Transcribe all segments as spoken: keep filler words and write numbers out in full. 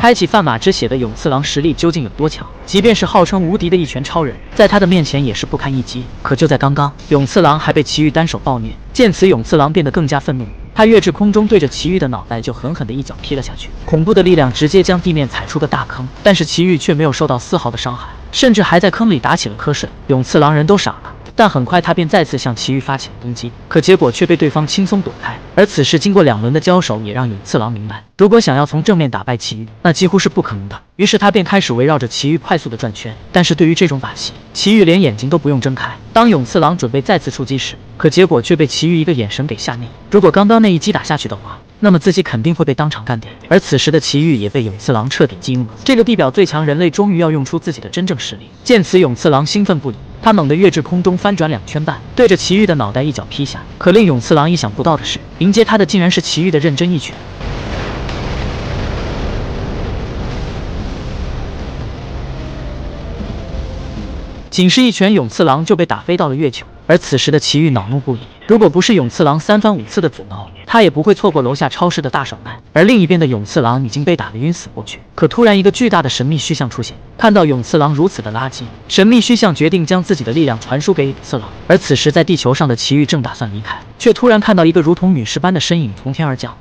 拍起范马之血的永次郎实力究竟有多强？即便是号称无敌的一拳超人，在他的面前也是不堪一击。可就在刚刚，永次郎还被奇遇单手暴虐，见此永次郎变得更加愤怒。 他跃至空中，对着奇遇的脑袋就狠狠的一脚踢了下去，恐怖的力量直接将地面踩出个大坑，但是奇遇却没有受到丝毫的伤害，甚至还在坑里打起了瞌睡。永次郎人都傻了，但很快他便再次向奇遇发起了攻击，可结果却被对方轻松躲开。而此时经过两轮的交手，也让永次郎明白，如果想要从正面打败奇遇，那几乎是不可能的。于是他便开始围绕着奇遇快速的转圈，但是对于这种把戏，奇遇连眼睛都不用睁开。当永次郎准备再次出击时， 可结果却被奇遇一个眼神给吓尿。如果刚刚那一击打下去的话，那么自己肯定会被当场干掉。而此时的奇遇也被永次郎彻底激怒了。这个地表最强人类终于要用出自己的真正实力。见此，永次郎兴奋不已，他猛地跃至空中，翻转两圈半，对着奇遇的脑袋一脚劈下。可令永次郎意想不到的是，迎接他的竟然是奇遇的认真一拳。 仅是一拳，永次郎就被打飞到了月球。而此时的奇遇恼怒不已，如果不是永次郎三番五次的阻挠，他也不会错过楼下超市的大甩卖。而另一边的永次郎已经被打得晕死过去。可突然，一个巨大的神秘虚像出现。看到永次郎如此的垃圾，神秘虚像决定将自己的力量传输给永次郎。而此时，在地球上的奇遇正打算离开，却突然看到一个如同陨石般的身影从天而降。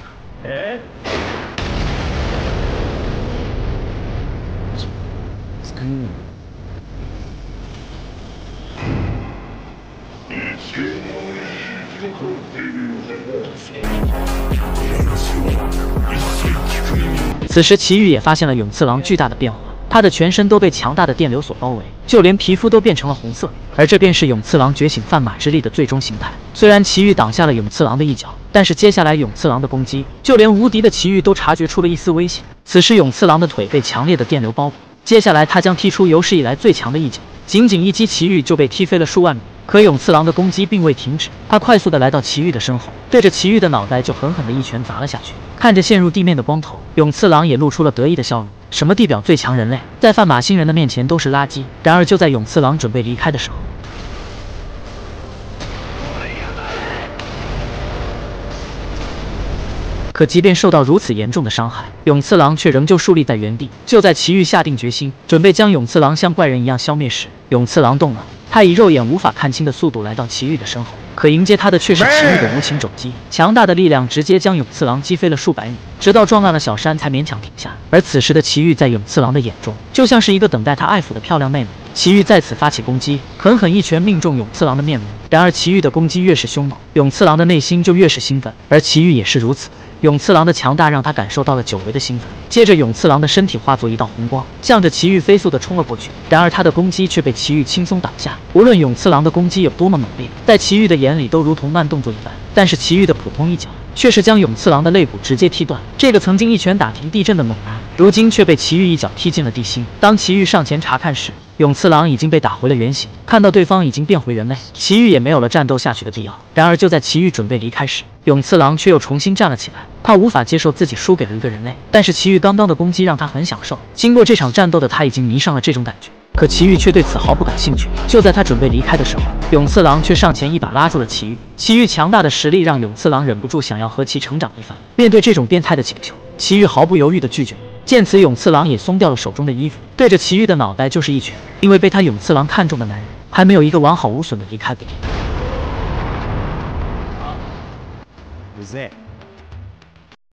此时，奇遇也发现了永次郎巨大的变化，他的全身都被强大的电流所包围，就连皮肤都变成了红色。而这便是永次郎觉醒范马之力的最终形态。虽然奇遇挡下了永次郎的一脚，但是接下来永次郎的攻击，就连无敌的奇遇都察觉出了一丝危险。此时，永次郎的腿被强烈的电流包裹，接下来他将踢出有史以来最强的一脚，仅仅一击，奇遇就被踢飞了数万米。 可永次郎的攻击并未停止，他快速的来到奇遇的身后，对着奇遇的脑袋就狠狠的一拳砸了下去。看着陷入地面的光头，永次郎也露出了得意的笑容。什么地表最强人类，在范马星人的面前都是垃圾。然而就在永次郎准备离开的时候，可即便受到如此严重的伤害，永次郎却仍旧竖立在原地。就在奇遇下定决心，准备将永次郎像怪人一样消灭时，永次郎动了。 他以肉眼无法看清的速度来到奇遇的身后，可迎接他的却是奇遇的无情肘击。强大的力量直接将永次郎击飞了数百米，直到撞烂了小山才勉强停下。而此时的奇遇在永次郎的眼中，就像是一个等待他爱抚的漂亮妹妹。奇遇再次发起攻击，狠狠一拳命中永次郎的面目。然而奇遇的攻击越是凶猛，永次郎的内心就越是兴奋，而奇遇也是如此。 永次郎的强大让他感受到了久违的兴奋。接着，永次郎的身体化作一道红光，向着奇遇飞速的冲了过去。然而，他的攻击却被奇遇轻松挡下。无论永次郎的攻击有多么猛烈，在奇遇的眼里都如同慢动作一般。但是，奇遇的普通一脚却是将永次郎的肋骨直接踢断。这个曾经一拳打停地震的猛男，如今却被奇遇一脚踢进了地心。当奇遇上前查看时， 永次郎已经被打回了原形，看到对方已经变回人类，奇遇也没有了战斗下去的必要。然而就在奇遇准备离开时，永次郎却又重新站了起来。他无法接受自己输给了一个人类，但是奇遇刚刚的攻击让他很享受。经过这场战斗的他已经迷上了这种感觉，可奇遇却对此毫不感兴趣。就在他准备离开的时候，永次郎却上前一把拉住了奇遇。奇遇强大的实力让永次郎忍不住想要和其成长一番。面对这种变态的请求，奇遇毫不犹豫地拒绝。 见此，永次郎也松掉了手中的衣服，对着奇遇的脑袋就是一拳。因为被他永次郎看中的男人，还没有一个完好无损的离开过。